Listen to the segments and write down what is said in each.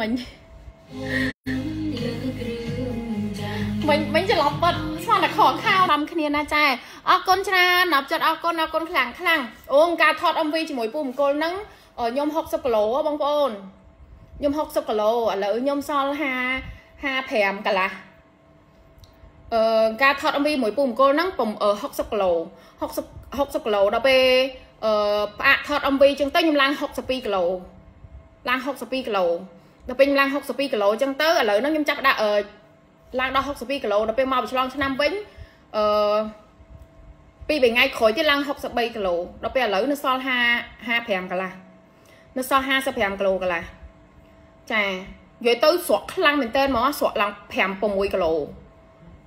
mìnhจะลบปัดสอนขอข้าวทำคะแนนนะจ๊ะออกคนชนะนับจัดออกคนเอาคนขลังขลังองค์การทอดอมวีจมูกปุ่มโกลนั่งยมหกสกโลบางคนยมหกสกโลแล้วยมซอลห้าแผ่กันละการทอดอมวีหมวยปุ่มโกลนั่งปุ่มหกสกโลหกสกโลเราไปทอดอมวีจังต้ยมล้างหกสปีกโลล้างหกสปีกโลเราไปล้างหกสปีกโลจังต้แล้วนั่งยมจับได้ลางดอกหกสปีกิโลเราไปมอไปฉลองชนะวิ่งปีไปไงขอยที่ลางหกสปีกิโลเราไปเหลือนึกซอนห้าแผ่กันละนึกซอนห้าสแผ่กิโลกันละใช่ย้อยเต้สวดลังเหมือนเต้นมั้งสวดลังแผ่ปมวยกิโล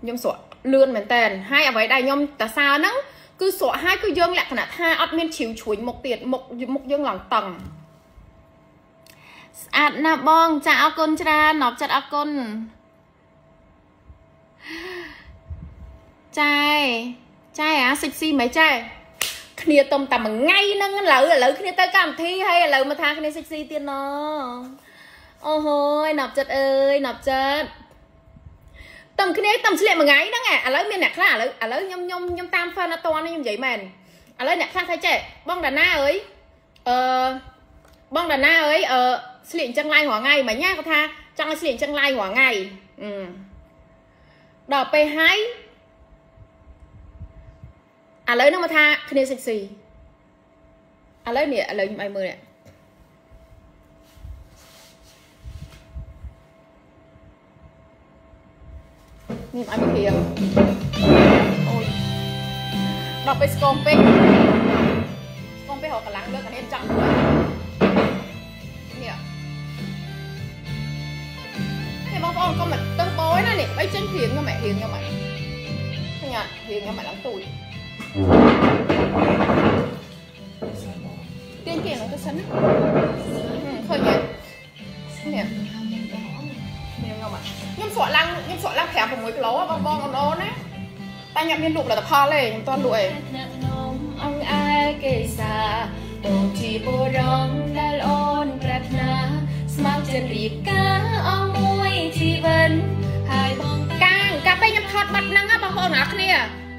ย่อมสวดเลื่อนเหมือนเต้นให้เอาไว้ได้ย่อมแต่ซานั่งคือสวดให้คือยื่นแหละขนาดห้าอัดเมียนฉิวฉุยหมกเตียนหมกยื่นหลังตังอัดนะบองจะเอากลจ้าหนอบจัดเอากลใจใจอ่ะสิบสี่ไหมใจคณีตมต่ำมันไงนั่งเหลือคณีตะกามที่ให้เหลือมาทางคณีสิบสี่เตียนเนาะโอ้โหหนับจัดเอ้ยหนับจัดต่ำคณีต่ำเฉลี่ยมันไงนั่งไงเหลือมีหนักข้าเหลืยมตามฟันตัวนี่ยมใหญ่แมนเหลือหนักข้าใครใจบ้องดาน่าเอ้ยบ้องดาน่าเอ้ยเฉลี่ยจังไรหัวไงมาแย่ก็ทาจังเฉลี่ยจังไรหัวไงดอกไปให้เลยน้องมาทาคณีสิบสี่เลยเนี่ยเลยยิ้มไอมือเนี่ยยิ้มไอมือเพียงดอกไปสกอมเป้สกอมเป้หอกระลังเลือกกันเองจังเลยเนี่ยไอ้บ้องบ้องก็แบบตั้งโป้ยนั่นเนี่ยไอ้เจ้าเพียงก็แม่เพียงก็แม่ขยันเพียงก็แม่หลังตุยtiên kể nó cứ sấn thôi nhỉ nè nhom sọ lăng khẻ của mối lấu bong bong nó đấy ta nhậm liên lục là tập pha lê nhom toàn lụi ông ai kể xa tổ chỉ bồ rong đã ôn rạch ná smart chân rì cá ông môi chỉ vấn hai bong càng cà phê nhom thọt mặt năng á bong bong nát nè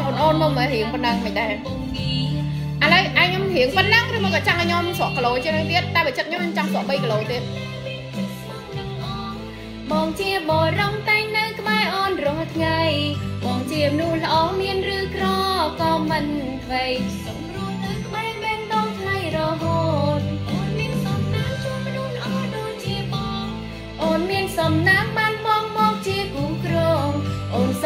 งโอนมาเถียงปนังไม่ได้อะไรไอ้ยมเถียงปนังหรือมันก็จังไอ้ยมสอกโลใช่ไหมเตี้ยแต่ไปจัดยมจังสอกใบกโลเตี้ยมองเทียบบ่ร้องแต่งนึกไม่อ่อนรอดไงมองเทียบนู่นอ๋อเมียนหรือครอก็มันไปสมรู้นึกไม่แบ่งต้องใครรอโหดโอนเมียนสมน้ำชวนนู่นอ๋อโดนเทียบโอนเมียนสมน้ำมันมองเทียบกูโกรงโอนส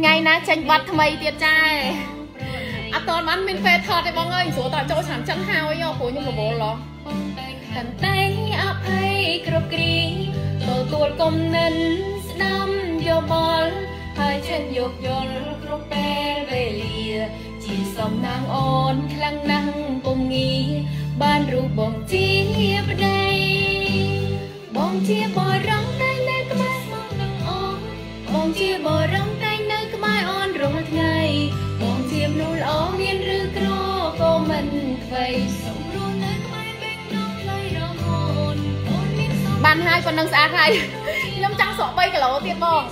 ไงนะจันบัดทำไมเตี้ยใจอตอนมันเป็นเฟทอดไอ้บ้องเอ้ยสวยต่อโจ้สามชั้นห้าไอ้ยอโผล่ยังกระโบนเหรอแต่เต้ยอภัยกรบกรีตัวกลมนั้นดำยอมบอลหายเช่นยกยนกรบเปเวเลียจีสมนางอ่อนคลังนางปงงีบ้านรูปบ่งจีบใดบ่งจีบบ่ร้องใต้เนื้อกระไม้มองนางอ่อนบ่งจีบบ่ร้องใต้เนื้อกระไม้อ่อนร้องไงนูลอเรียนหรือกรอก็มันไฟสมรู้นึกไม่แบ่งน้องเลยรอโหนบ้านให้คนนังสาใครน้ำจังสอบใบกับเราเตียบอง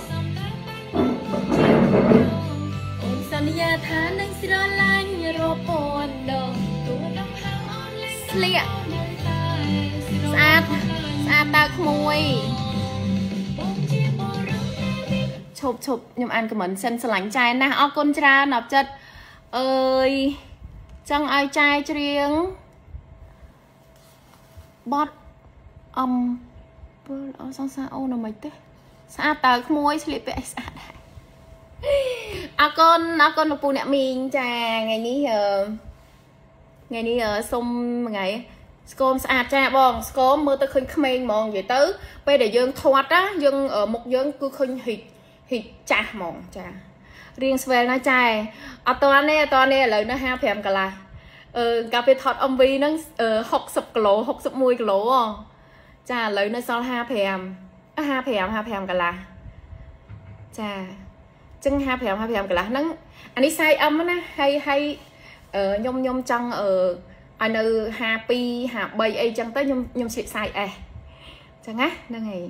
สัญญาฐานนังสิรลังรอปอนดอกตัวน้ำหางอ่อนเลี้ยสะอาดตาขโมย chụp chụp nhưng mà ăn của mình xem lánh chai nè ô con ra nọc chất ơi chẳng ai chai riêng bót ở sao sao ô nó mấy thế sao tớ môi slip ấy sao con nó phụ mình chà ngày đi xong ngày scom sạch ra bong scom mơ tớ khinh khmênh mong vậy tớ bây để dương thoát á dương ở một dương cứ khinh hịt chà mong chà riêng về nó chai ở to nè lời nó ha phèm cả là cà phê thọt ông vi nó học sập lỗ học sập mùi lỗ chà lời nó sao ha phèm cả là chà chân ha phèm cả là nó anh đi sai âm á hay nhom trăng ở anh ơi happy hà bay ấy chẳng tới nhung xịt xài à chẳng á đang ngày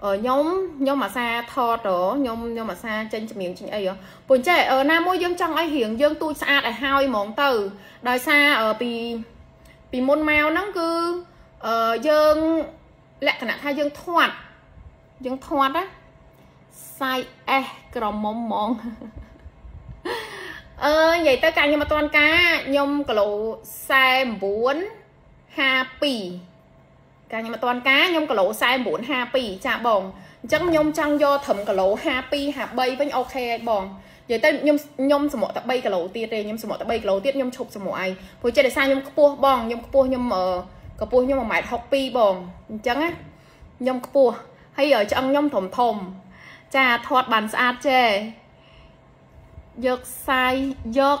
nhóm mà xa thọt đó nhóm mà xa trên miệng trên ấy phù chơi ở nam môi dương trăng ấy hiển dương tu xa để hai món từ đòi xa ở vì môn mèo nó cứ dương lẹ cả nãy hai dương thoát á sai crom mong vậy tất cả nhưng mà toàn cá nhôm cả lỗ sai 4 happy cả nhưng mà toàn cá nhôm cả lỗ sai 4 happy chả bòn chẳng nhôm trăng do thẩm cả lỗ happy hạt bay với ok bòn vậy ta nhôm sầm mỏ tập bay cả lỗ tiệt đây nhôm sầm mỏ tập bay cả lỗ tiệt nhôm chụp sầm mỏ ai hồi chơi để sai nhôm cua bòn nhôm cua nhôm ở cua nhôm mà mãi happy bòn chẳng á nhôm cua hay ở trong nhôm thầm chà thoát bàn sát chê dược sai dược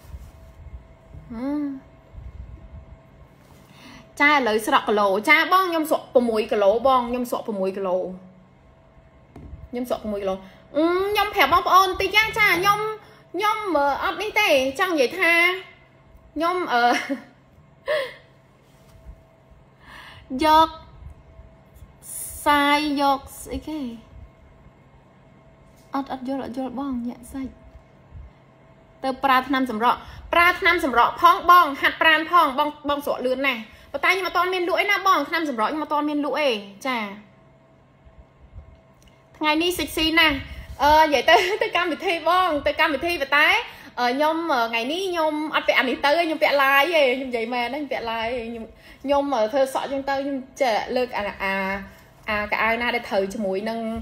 chai lấy sọt cả lỗ chai bong nhóm sọt vào mũi cả lỗ bong nhóm sọt vào mũi cả lỗ nhóm phèo bong ôn tí chăng chả nhóm mở ấp đi tè chẳng vậy tha nhóm ở giọt sai dọc cái okay. Ắt vô bong nhẹ sai từ pra tham sầm rọ phong bong hạt pran phong bong sọ lươn này và tay nhưng mà toàn miên lũi na bong tham sầm rọ nhưng mà toàn miên lũi chà ngày ni sexy nè vậy tới cam bị thi bong tới cam bị thi và tái nhôm ngày ní nhôm ăn vẹn đi tới nhôm vẹn lái về nhôm vậy mà đang vẹn lái nhôm ở thơ sọ trong tơ nhôm trẻ lực cả ai na để thử cho mũi nâng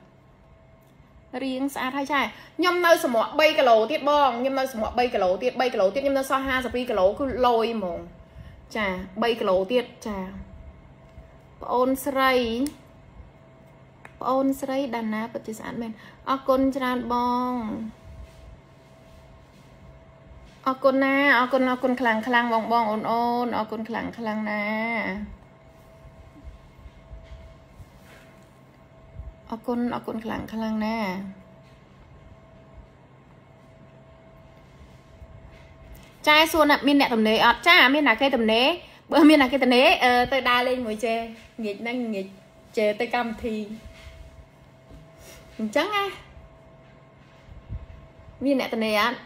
riêng xa thay trai nhâm nơi sầm mọ bay cái lầu tiết bong nhâm nơi sầm mọ bay cái lầu tiết nhâm nơi so ha sập đi cái lầu cứ lôi mồm trà bay cái lầu tiết trà ôn sấy đàn na vật sản men ở con tràn bong ở con na ở con khlang bong ôn ở con khlang na អរគុណអរគុណខ្លាំងណាចាយសួរអ្នកមានអ្នកតំណេអត់ចាមានអ្នកគេតំណេបើមានអ្នកគេតំណេទៅដើរលេងមួយចេះនិយាយនឹងនិយាយចេះទៅកម្មវិធីអញ្ចឹងណាមានអ្នកតំណេអត់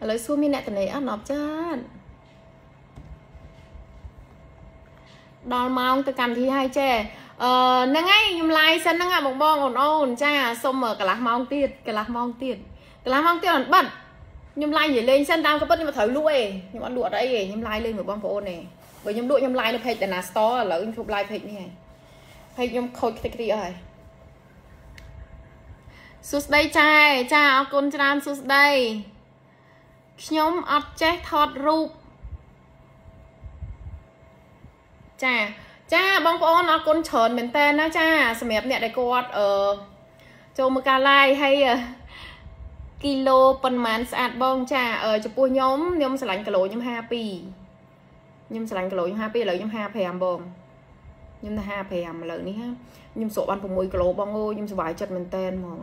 ឥឡូវ សួរមានអ្នកតំណេអត់ណប់ចា đo mong tôi cầm thì hai che nâng ấy nhung lai sân nâng à bông bông ồn ồn cha xong mở cả lá mong tiệt bật nhung lai nhảy lên sân tam có bật nhưng mà thở lụi nhưng mà lụa đấy nhung lai lên một bông phổ này bởi nhung lụi nhung lai nó phải là store là nhung chụp lai phải như này phải nhung khôi cái gì rồi sus đây trai cha con trai sus đây nhóm ấp che thọt ruột ចាបងប្អូនអរគុណច្រើនមែនតើណាចាសម្រាប់អ្នកដែលគាត់ចូលមកកាលឡាយហើយគីឡូប៉ុន្មានស្អាតបងចាឲ្យចំពោះខ្ញុំស្អាតបងឥឡូវខ្ញុំ ខ្ញុំសម្រក់បងនិយាយទៅខ្ញុំញ៉ាំផលិតផលសម្រក់រៀងហើយខ្ញុំហាត់ប្រាណខ្ញុំខំហាត់មែនតើបងមួយ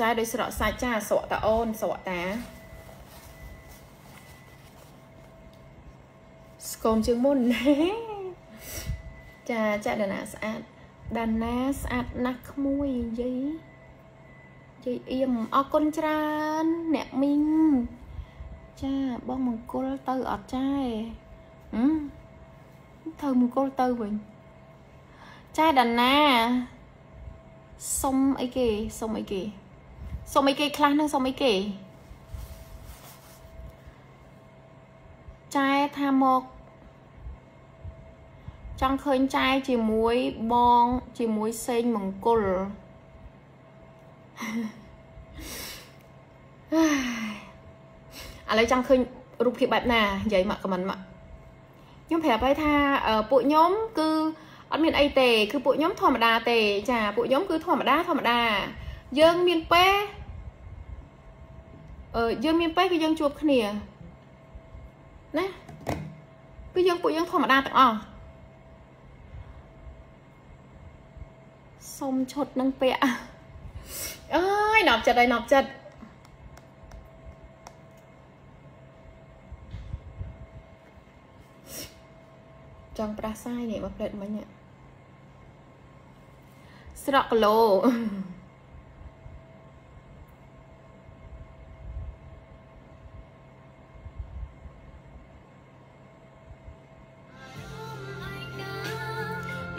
cha đây sọ sai cha sọ ta ôn sọ tá scom chương môn cha đàn na sát nắc mui dây im ở con tràn nẹp mình cha bong mừng cô tư ở trai thơ mừng cô tư mình cha đàn na xong ấy kì xong mấy cái khăn nữa xong mấy cái chai tham một trong khơi chai chỉ muối bong chỉ muối xanh bằng cồn à lấy trong khơi rụp khi bạn nè vậy mà cầm mà nhóm phải bay tha ở bộ nhóm cứ ở miền Tây tề cứ bộ nhóm thòm đà tề chả bộ nhóm cứ thòm đà dương miền Tây dương miền Bắc cái dương chuột khỉa nè cái dương bụi dương thò mà đa tặng à xong chột nâng pẹ ơi nọc chật đây nọc chật chẳng pra sai này mà plệt mấy nhỉ srok lô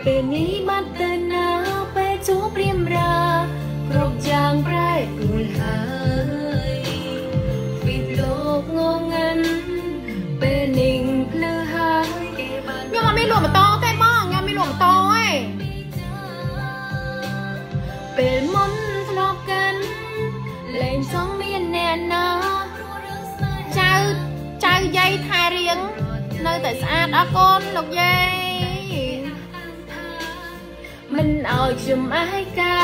ពេលនេះបាត់ទៅណាពេលជួបរៀបរា mình ở chùm ai ca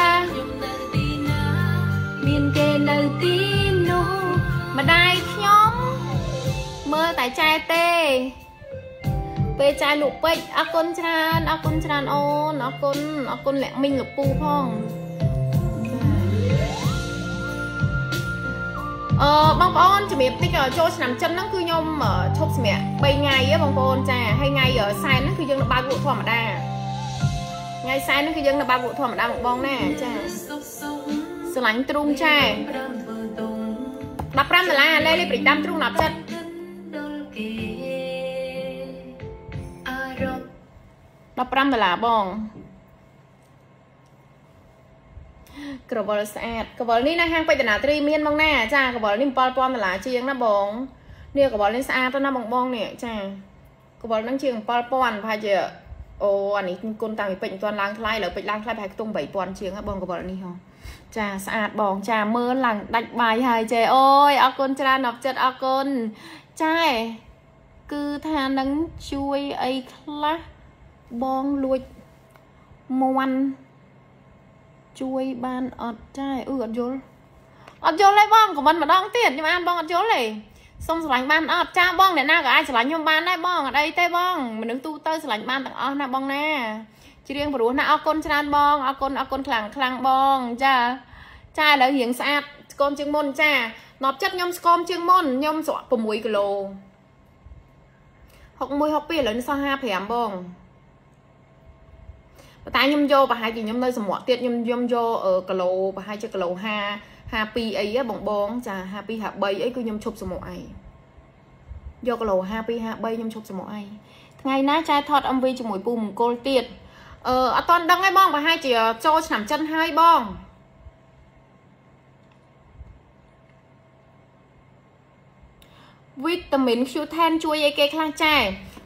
miền kề nơi tin nô mà đai nhóm mơ tại trai tê về trai lục bích ác con tràn ô nó con lẹ mình lục pu phong Bong bóng cho biết bây giờ cho nằm chân nó cứ nhôm ở chốt mẹ bay ngày á bong bóng cha hay ngày ở sai nó cứ dân là ba vụ thua mà đa ngày sai nó cứ dân là ba vụ thua mà đa một bong nè cha sờ lánh trung cha đập ram là đây bị đam trung đập chân đập ram là bongกระบอกสะอาดกระบอกนี่นะห้างไปตลาดตรีเมียนบ้างแน่จ้ากระบอกนี่ปอปอมตลาดเชียงนะบองเนี่ยกระบอกนี่สะอาดต้นน้ำบองบองเนี่ยจ้ากระบอกนั่งเชียงปอปอนพายเจอโอ้อันนี้คนต่างเป็นตัวล้างคลายหรือเป็นล้างคลายพายตรงใบปอนเชียงนะบองกระบอกนี่ฮะจ้าสะอาดบองจ้าเมื่อหลังดักใบหายใจโอ้ยเอาคนจ้าหนับจัดเอาคนใช่คือทานังช่วยไอ้คลาบองรวยมวนช่วยบ้านอดใจอดโยนเลยบ้องของมันมาดองเตี้ยนี่บ้านบ้องอดโยนเลยส่งสลังบ้านอดจ้าบ้องเนี่ยน่ากับไอ้สลังยมบ้านได้บ้องอะไรเต้บ้องมันนึกตู้เต้สลังบ้านต่างอ้อหน้าบ้องแน่ชีเรียงผู้รู้หน้าอ้อคนชนะบ้องอ้อคนอ้อคนคลังคลังบ้องจ้าจ้าแล้วเหียงสะอาดกลมเชียงมนจ้านอบจัดยมกลมเชียงมนยมสวะปมวยกิโลหกมวยหกปีเลยนี่ซาห้าแผลบ้องตายยมโยปะหายจียมเลยสมอเตี้ยยมโยกะโลปะหายเจ้ากะโล5 ปีไอ้บองจ้า5 ปี5 ใบไอ้คือยมชบสมอไอ้โยกะโล5 ปี5 ใบยมชบสมอไอ้ไงนะชายทอดอมวีจมูกปุ่มโกลเตี้ยอะตอนดังไอ้บ้องปะหายจีโจฉน้ำจันให้บ้องวิตามินคิวแทนช่วยไอ้แกคลาใจ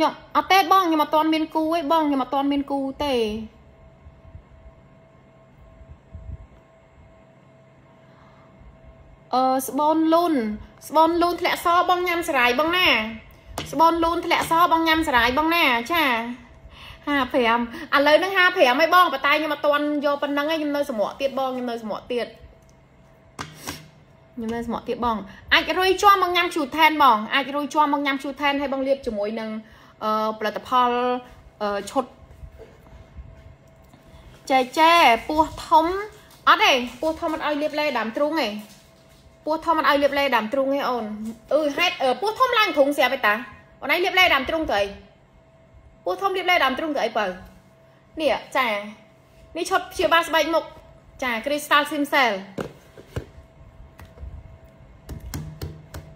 ยมเอาเต้บ้องยมมาตอนเมียนกูไอ้บ้องยมมาตอนเมียนกูเต้สปอนลุนทะเลซอบ้องยำสลายบ้องแน่สปอนลุนทะเลซอบ้องยำสลายบ้องแน่ใช่5 แผลอันเลยนั่ง5 แผลไม่บ้องปะตายยมมาตอนโยปันนั่งไอ้ยมเนยสมอเตียดบ้องยมเนยสมอเตียดnhưng mà mọi tiệm bong ai rồi cho bằng nhám chủ then bong ai rồi cho bằng nhám chủ then hay bằng liệt chủ mối nâng platform chốt che pua thấm ở đây pua thấm ăn ai liệt lê đám trung này pua thấm ăn ai liệt lê đám trung này ồn hết pua thấm lang thùng xe vậy ta ở đây liệt lê đám trung rồi pua thấm liệt lê đám trung rồi bờ nè chả đi chốt chia ba bảy một chả crystal sim cell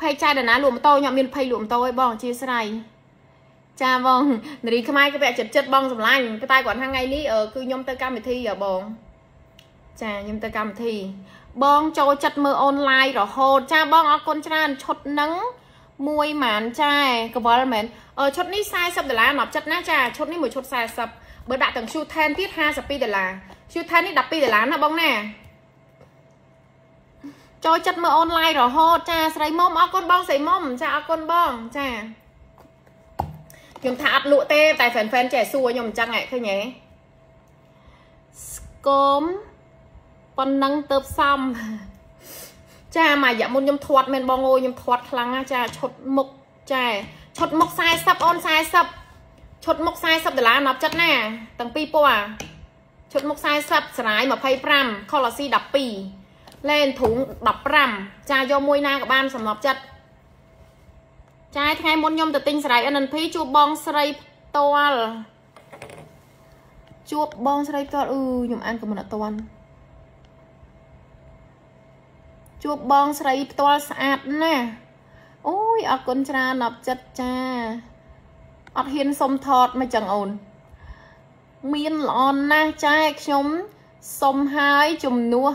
ไพ่ใจเดี๋ยวนะหลวมโตเนี่ยมีไพ่หลวมโตไอ้บ้องชี้สไลจ้าบ้องในรีขมายก็แบบจัดบ้องสำลังไปตายก่อนทางไงนี่คือยมเตอร์กามทีอย่าบ้องจ้ายมเตอร์กามทีบ้องโจจัดมือออนไลน์หรอโหดจ้าบ้องออกคนชนะชดนัง Mùi màn chai có bó là mến. Chốt ní sai sập để là nọp chất ná chà. Chốt ní mùi chốt sai sập. Bữa đại tầng siêu than tiết 2 sập đi để là siêu than đi đập đi để là nó bông nè. Cho chất mơ online rồi hô chà. Sấy mông, áo con bông sấy mông chà, áo con bông chà. Nhưng thật lụa tê, tại phần phần trẻ xua nhầm chăng ấy thôi nhé. Cốm con nâng tớp xong cha mà dạ muốn nhầm thoát men bong ngôi nhầm thoát khăn cha chốt mục cha chốt mục sai sập on sai sập chốt mục sai sập để lá nọc chất nè tầng pi po à chốt mục sai sập sải mà phay pram kho là si đập pi lên thủng đập pram cha do môi na của ban sầm nọc chất cha thay muốn nhầm tự tin sải anh phi chụp bong sải toal chụp bong sải toal nhầm ăn của mình là toal chua bong sấy toa sạch nè. Ôi, ạc con cha nập chất cha. Ạc hiên xông thọt mà chẳng ổn. Miên lòn nè, cha chống xông hai chùm nua.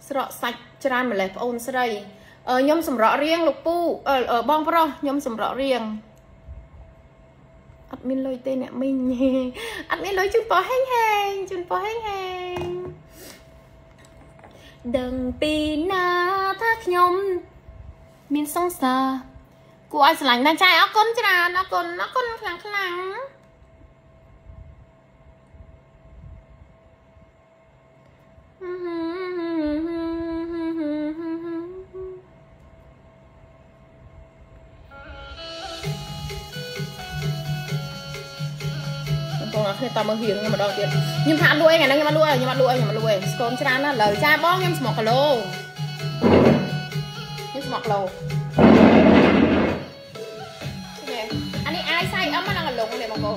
Sọt sạch tràn mà lẹp ôn sờ đây, nhóm sầm rõ riêng lục pu, bông pro, nhóm sầm rõ riêng. Admin lôi tên ạ mình. Admin lôi chun po heng heng, chun po heng heng. Đừng pina thác nhóm mình song sờ. Cô ai sẵn lành đang trai áo con chứ là nó con khlang khlang. Khi tao mới hiểu nhưng mà đau tiền nhưng thả đuôi này đang nhưng mà đuôi con chán là lời cha bó em một lô nhưng một lô anh ấy ai sai ấm nó đang lùng này mà cô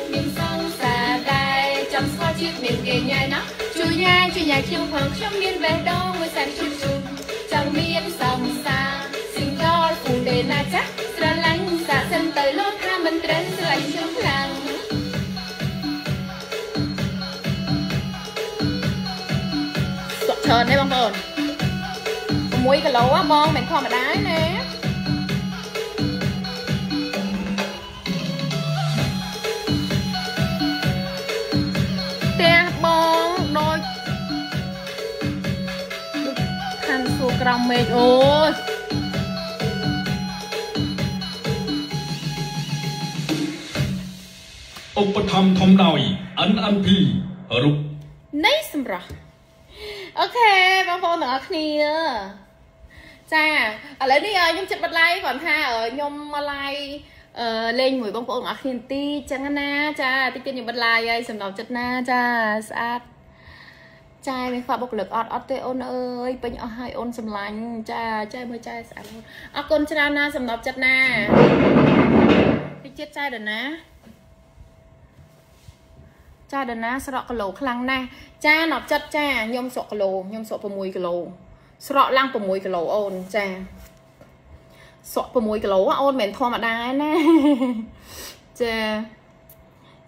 miền sông xả đài chăm sóc chiếc miền gầy nhai nắp chuối nhai như nhà kiêu hồng trong miền bờ đông mới sáng trưng trưng cho miền sàng xa sinh do phù đầy na chắc ra lanh xả sân tới lốt tha mân trắng xa lanh trong làng. Đây bông bồn muối cái lấu á bông mình kho mà đái nè te bông đôi khăn xua còng mệt ôi ông bắt thầm thầm đòi ăn ăn thì ở lúc nấy xem ra. OK, bông bông nữa kia, cha, ở lấy đi nhung chặt bật lay còn ha ở nhung lay lên mùi bông bông nữa kia ti chăng na cha, ti kia nhung bật lay ấy sầm đỏ chặt na cha, sát, trai mới khoa bộc lực ọt ọt tê ôn ơi, bên nhỏ hai ôn sầm lạnh cha, trai mới trai sát luôn, ọt con chả na sầm đỏ chặt na, đi chết trai rồi ná. Cha đợt ná sọ cái lồ khăng na cha nọ chất cha nhom sọ cái lồ nhom sọ 6 kg sọ lăng 6 kg ôn cha sọ 6 kg ôn mền thom mà đái na cha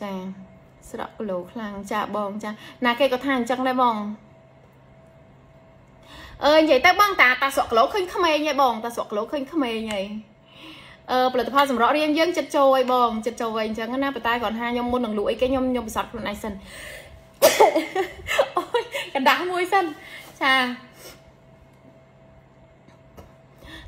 cha sọt lồ khăng cha bông cha nà cây có thang trong đây bông vậy tới băng ta sọt lỗ khinh khăm mê nhảy bông ta sọt lỗ khinh khăm mê nhảy là tập hoa sầm rõ riêng dân chất trôi bồng chất trôi chẳng na tay còn hai nhom môn đằng lụi cái nhom sọt luôn ai sân ôi cả đá môi sân cha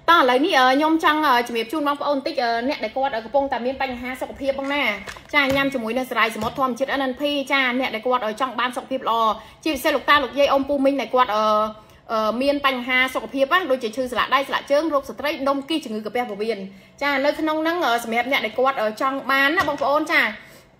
ta lấy ní nhom trăng chỉ biết chun mong có ôn tích nẹt để quạt ở cái bông tạm miên banh ha sọc phia bông nè cha nhâm chỉ muối nè sài chỉ mót thom chết ăn ăn phi cha nẹt để quạt ở trong ban sọc phia lò chỉ xe lục ta lục dây ông pu minh này quạt ở miền Tây Hà sọc phìa bác đôi chỉ chư là đây là trứng rục straight đông kia chừng người cặp bè của biển cha nơi khăn ông nắng ở sầm hẹp nhẹ để quạt ở trong bán á bông ôn cha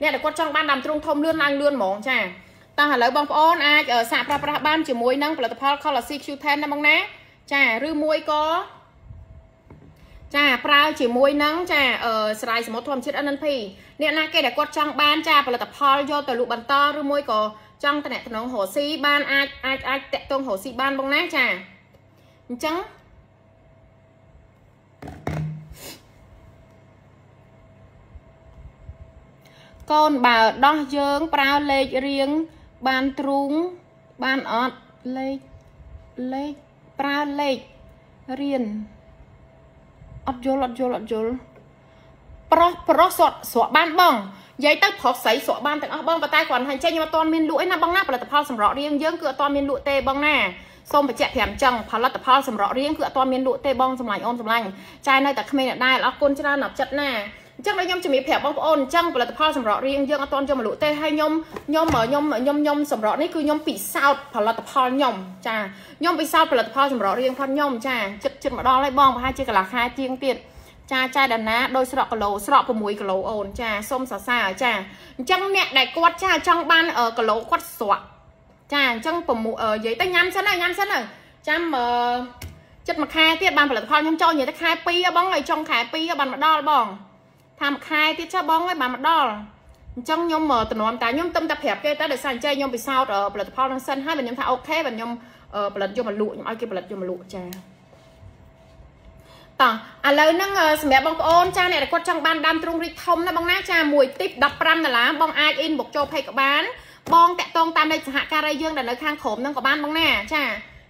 nè để quạt trong ban đàm trung thông lươn lang lươn mỏng cha ta hả lấy bông ôn ai ở sạp ra ban chỉ mùi nắng là kho là si chu than nè bông ná cha rư mùi có cha prao chỉ mùi nắng cha ở sải sầm mọt thom chết ăn ăn pì nè na cây để quạt trong ban cha là tập hall do từ lụ bàn to rư mùi có trong tận nóng hồ si ban ai tẹt tông hồ si ban bông nát chà trắng con bà đo dương prao lê riêng ban trung ban ọt lê prao lê riêng ọt vô Xong phải chạy thèm chồng, phá lật tập hoa sầm rõ riêng cửa toàn miền lụa tê bong sầm lành ôn sầm lành Chai nơi tập khmê nợ đai là con chân nọc chật nè Chắc là nhóm chuẩn bị phèo bong ôn chăng và lật tập hoa sầm rõ riêng dương toàn cho mà lụa tê hay nhôm sầm rõ này cứ nhôm bị sao phá lật tập hoa nhôm Chà nhôm bị sao phá lật tập hoa sầm rõ riêng khoan nhôm chà chật chật mà đo lại bong và hai chiếc cả là hai chiếc tiền Chà chai đàn á đôi sọ của mũi cả lỗ ồn chà xôm xà xà chà chăng nẹt đại quát chà trong ban ở cả lỗ quát sọ Chà, trong phòng mũ ở dưới ta nhăn sẵn rồi Chăm chất mặt khai tiết bàn phải là khó nhóm cho như thế khai pi bóng này trong khai pi bàn mặt đo là bỏng Tham khai tiết cho bóng này bàn mặt đo Trong nhóm mở tầm nóng ta nhóm tâm tập hẹp kia ta được sàn chơi nhóm bị sao ở bật phao năng sân hai và nhóm thả ok và nhóm bật vô mặt lụa nhóm ai kia bật vô mặt lụa chà Tỏ, à lời nâng mẹ bóng ôn cha này là quát trong ban đam trung rít thông nó bóng ná cha mùi tít đập ram là bóng ai in một cho pay các bán Bong tẹt tông tam đây hạ ca đây dương là nơi khang khổm đang có ban bóng nè cha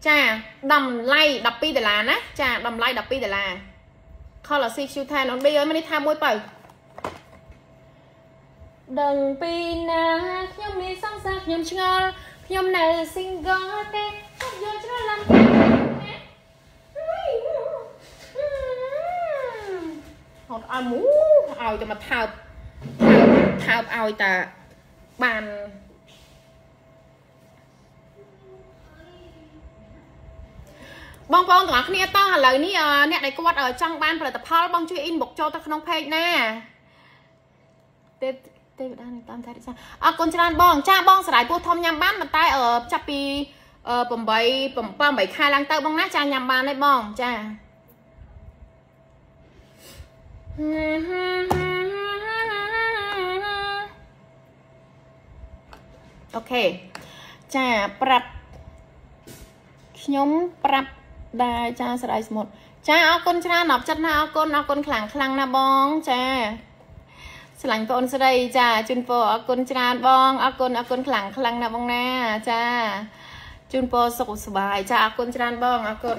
Chà, đầm lay đập pi để là ná Chà, đầm lay đập pi để là Khó là xích chú thân ổn bây ơi mới đi tham môi bầu Đừng pi nà Nhóm đi xong sạc nhóm chơ Nhóm này xinh gó tê Khóc vô chứ nó làm tê Hột ai mũ Ai cho mà thạp Thạp ai ta Bàn Bong bong tỏa khía to lời ní nét này quát ở trong ban phải tập hoa bong chui in bọc cho ta không page nè con chân bong cha bong sải cô thông nhằm ban bàn tay ở chapi bầm bảy khai lang tơ bong nát cha nhằm bàn đấy bong cha ok cha prap nhóm prap Đài cha sẽ đại một Cha áo con cha nọc chất na áo con khẳng na bong cha Sẽ lành con sẽ đây cha Chun po áo con cha bong áo con khẳng na bong na cha Chun po sọc sổ bài cha áo con cha bong áo con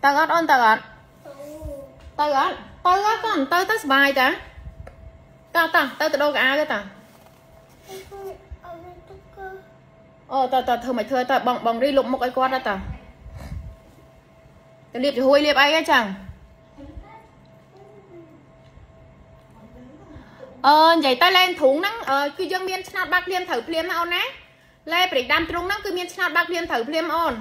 Tao gót ôn tao gót Tao gót Tao gót con tao tao bài ta tao đâu cả ai đấy ta tao thường mày thưa tao bỏng đi lụm một cái quạt đó tao liệp thì hôi liệp ai ấy chẳng vậy tao lên thúng nắng cứ dương miên snap bạc liêm thử liêm nào nè lên phải đam trung nắng cứ miên snap bạc liêm thử liêm on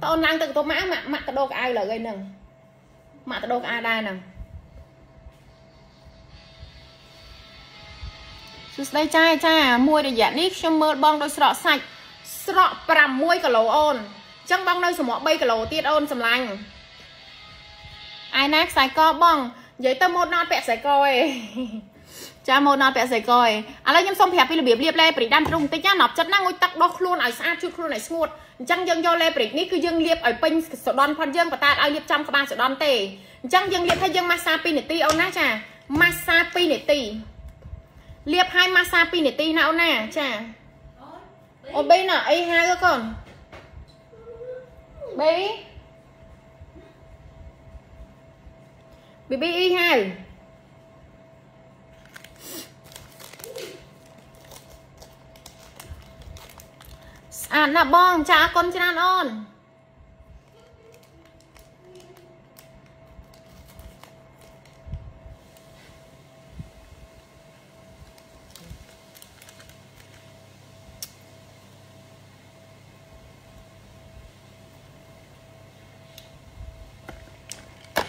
tao năng từ tao mã mặt mặt tao đâu cả ai là gây nừng mặt tao đâu cả ai đây nè đây trai trai mua để giảm ít cho mơ bong đôi sọ sạch sọ pram mua cả lỗ ôn trong bong đôi sọ mỏ bay cả lỗ tiết ôn sầm lành ai nát sài co bong giấy tơ một non pẹt sài coi cha một non pẹt sài coi à lấy nhâm xong hẹp đi là biệp liệp lê bịch đan trung tây nhá nọc chất năng ngồi tắc đo luôn ở xa chút luôn này smooth chăng dương do lê bịch ní cứ dương liệp ở pin sọ đòn phan dương và ta ai liệp trong các bạn sọ đòn tề chăng dương liệp thay dương massage pin để ti ôn nát cha massage pin để ti liệp hai massage pin để ti nào nè cha ôn bên nào ấy hai cơ con bé bé y hai à nè bong cha con trên ăn on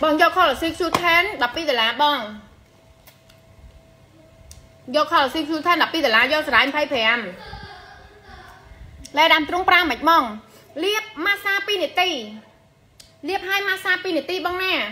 bong do kho là siêu siêu than đập đi từ lá bong do kho là siêu siêu than đập đi từ lá do sải phay phèm lại đan trung prang mạch mong liệp massage pinity liệp hai massage pinity bong nè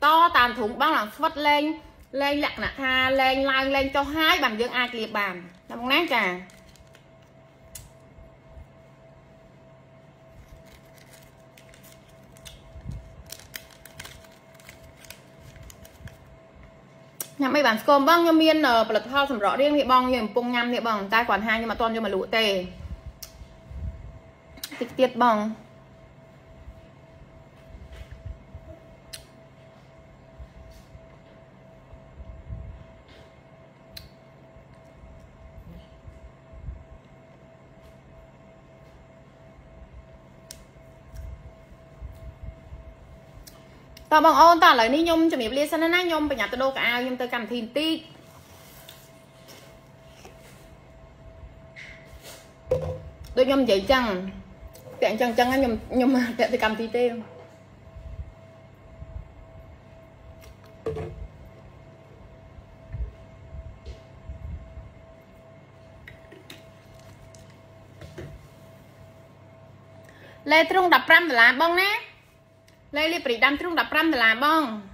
to tàn thủng băng là phất lên lên lặng nè tha lên lan lên cho hai bằng dương ai liệp bàn làm nát cả nhằm mấy bản cơm băng nhâm miên là lật thao sầm rõ riêng thì bong nhầm pung nhâm thì bong tai quản hai nhưng mà toàn cho mà lụa tề tịch tiệt bong tao bằng ôn tao lại ní nhung cho miệp lia xanh ná nhung bà nhà tao đô cả ao nhung tao cầm thìn ti đôi nhung vậy chăng tiện chăng chăng á nhung mà tiện tao cầm thìn ti lê trung đập ram là bông nè lê lê bị đam trung đập ram là bông